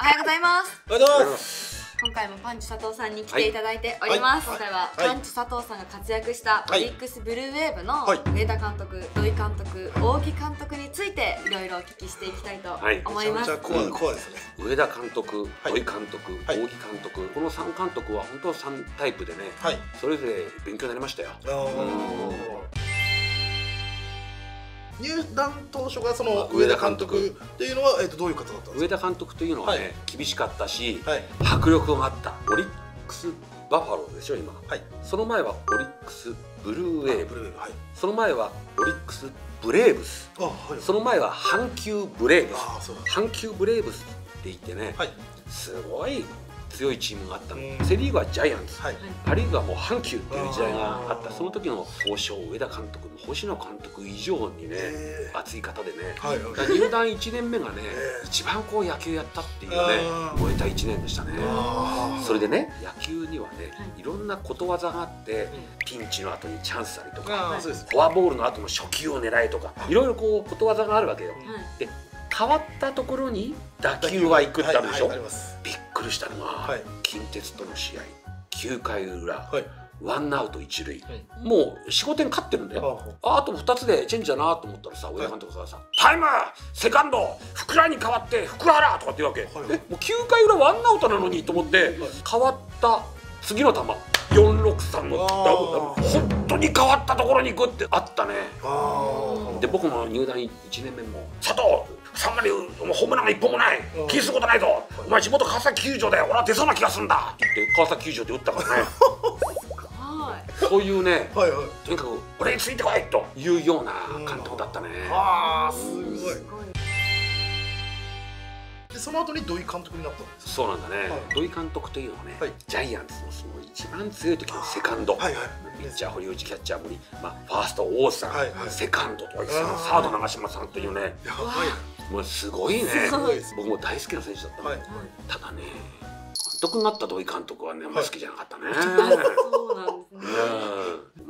おはようございます。おはようございます。今回もパンチ佐藤さんに来ていただいております。今回はパンチ佐藤さんが活躍したオリックスブルーウェーブの上田監督、土井監督、大木監督についていろいろお聞きしていきたいと思います。めちゃめちゃコアですね。上田監督、土井監督、大木監督、この3監督は本当3タイプでね、それぞれ勉強になりましたよ。入団当初がその上田監督っていうのはどういう方だったんですか？上田監督というのはね、厳しかったし迫力があったオリックスバファローでしょ今。その前はオリックスブルーウェーブ、その前はオリックスブレーブス、その前は阪急ブレーブス。阪急ブレーブスって言ってね、すごい強いチームがあったの。セ・リーグはジャイアンツ、パ・リーグはもう阪急っていう時代があった。その時の王将上田監督も星野監督以上にね熱い方でね、入団1年目がね一番こう野球やったっていうね、燃えた1年でしたね。それでね、野球にはねいろんなことわざがあって、ピンチの後にチャンスありとか、フォアボールの後の初球を狙えとか、いろいろこうことわざがあるわけよ。で、変わったところに打球は行くってあるでしょ。びっくりしたのが近鉄との試合、9回裏ワンアウト1塁、もう4、5点勝ってるんだよ。あと2つでチェンジだなと思ったらさ、上田監督がさ「タイムセカンド福良に代わって福原!」とかって言うわけ。え、もう9回裏ワンアウトなのにと思って、変わった次の球463のダブル、本当に変わったところに行くってあったね。で、僕も入団1年目も「佐藤3割ホームランが1本もない、気にすることないぞ、お前地元川崎球場で俺は出そうな気がするんだ」って言って川崎球場で打ったからね。そういうね、とにかく俺についてこいというような監督だったね。ああ、すごい。で、その後に土井監督になったんですか？そうなんだね。土井監督というのはね、ジャイアンツのその一番強い時のセカンド、ピッチャー堀内、キャッチャー森、ファースト王さん、セカンドとサード長嶋さんというね、もうすごいね。僕も大好きな選手だったの。ただね、監督になった土井監督はね、あんま好きじゃなかったね。そうなんですね。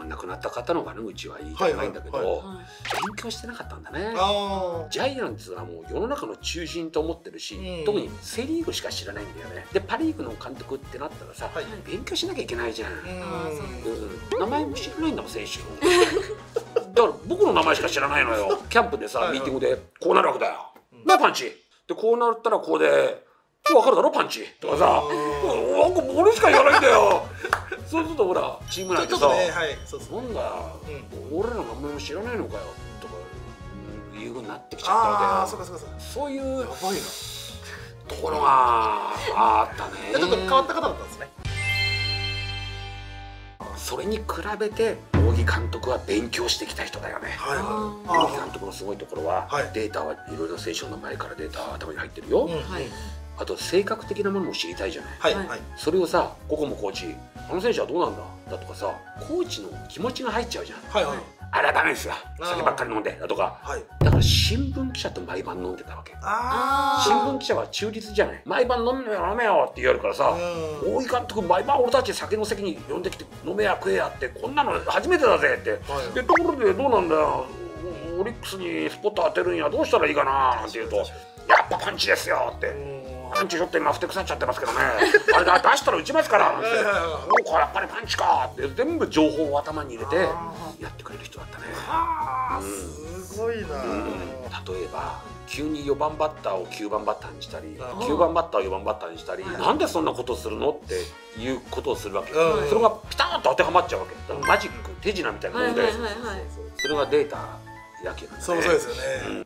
亡くなった方の悪口は言いたくないんだけど、勉強してなかったんだね。ジャイアンツはもう世の中の中心と思ってるし、特にセ・リーグしか知らないんだよね。で、パ・リーグの監督ってなったらさ、勉強しなきゃいけないじゃん。名前も知らないんだもん、選手。だから僕の名前しか知らないのよ。キャンプでさ、ミーティングでこうなるわけだよ。な、パンチでこうなったらこうで分かるだろ、パンチとかさ、俺しか言わないんだよ。そうするとほら、チーム内でさ、なんだ俺の名前も知らないのかよとかいうふうになってきちゃったわけよ。そういうところがあったね。ちょっと変わった方だったんですね。それに比べて大木監督は勉強してきた人だよね。大木監督のすごいところは、データはいろいろ選手の前からデータは頭に入ってるよ。あと、性格的なものも知りたいじゃない。それをさ、ここもコーチ、あの選手はどうなんだだとかさ、コーチの気持ちが入っちゃうじゃん。あれはダメですよ、酒ばっかり飲んでだとか。だから新聞記者と毎晩飲んでたわけ。新聞記者は中立じゃない。毎晩飲めよ飲めよって言われるからさ、大井監督毎晩俺たち酒の席に呼んできて飲めや食えやって、こんなの初めてだぜって。で、ところでどうなんだよ、オリックスにスポット当てるんや、どうしたらいいかなって言うと、やっぱパンチですよって。パンチちょっと今ふてくさっちゃってますけどね、あれ出したら打ちますからなんて、そうかやっぱりパンチかって全部情報を頭に入れてやってくれる人だったね。すごいな。例えば急に4番バッターを9番バッターにしたり、9番バッターを4番バッターにしたり、なんでそんなことするのっていうことをするわけ。それがピタッと当てはまっちゃうわけ。マジック手品みたいなもんで、それがデータやけどね。そうですよね。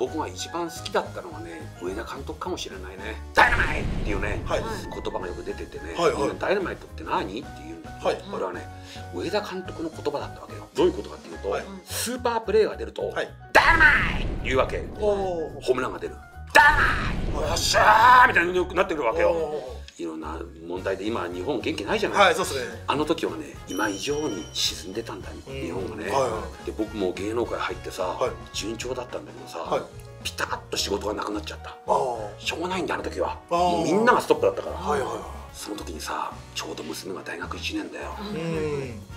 僕が一番好きだったのはね、上田監督かもしれないね。ダイナマイトっていうね、言葉がよく出ててね、ダイナマイトって何って言うんだけど、これはね、上田監督の言葉だったわけよ。どういうことかっていうと、スーパープレーが出ると、ダイナマイトっていうわけ。ホームランが出る。ダイナマイトよっしゃーみたいになってくるわけよ。いろんな問題で今日本元気ないじゃない。あの時はね、今以上に沈んでたんだ日本がね。で、僕も芸能界入ってさ、順調だったんだけどさ、ピタッと仕事がなくなっちゃった。しょうがないんだ、あの時は。みんながストップだったから。その時にさ、ちょうど娘が大学1年だよ。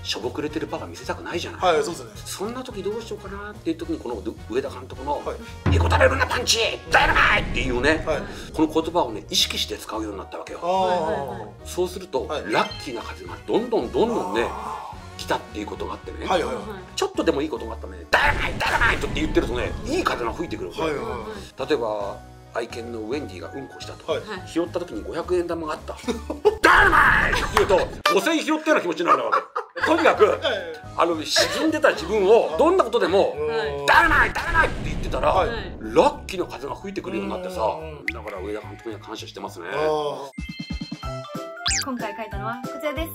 しょぼくれてるパパ見せたくないじゃない。はい、そうですね。そんな時どうしようかなっていう時に、この上田監督の「へこたれるなパンチダイナマイト!」っていうね、この言葉をね意識して使うようになったわけよ。そうするとラッキーな風がどんどんどんどんね来たっていうことがあってね、ちょっとでもいいことがあったらね、「ダイナマイトダイナマイト!」って言ってるとね、いい風が吹いてくるわけ。例えば愛犬のウェンディがうんこしたと、拾った時に500円玉があった「ダイナマイト!」って言うと5000円拾ったような気持ちになるわけ。とにかく沈んでた自分をどんなことでも「ダイナマイトダイナマイト!」って言ってたらラッキーの風が吹いてくるようになってさ、だから上田監督には感謝してますね。今回書いたのはこちらです。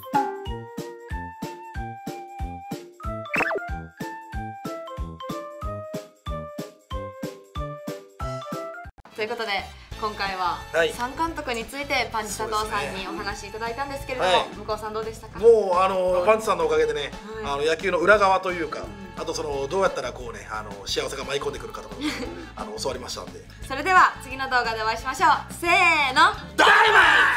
ということで今回は3監督についてパンチ佐藤さんにお話しいただいたんですけれども、向さんどうでしたか？もうパンチさんのおかげでね、野球の裏側というか、あとそのどうやったらこうね、幸せが舞い込んでくるかとか教わりましたんで。それでは次の動画でお会いしましょう。せーの、ダイナマイト！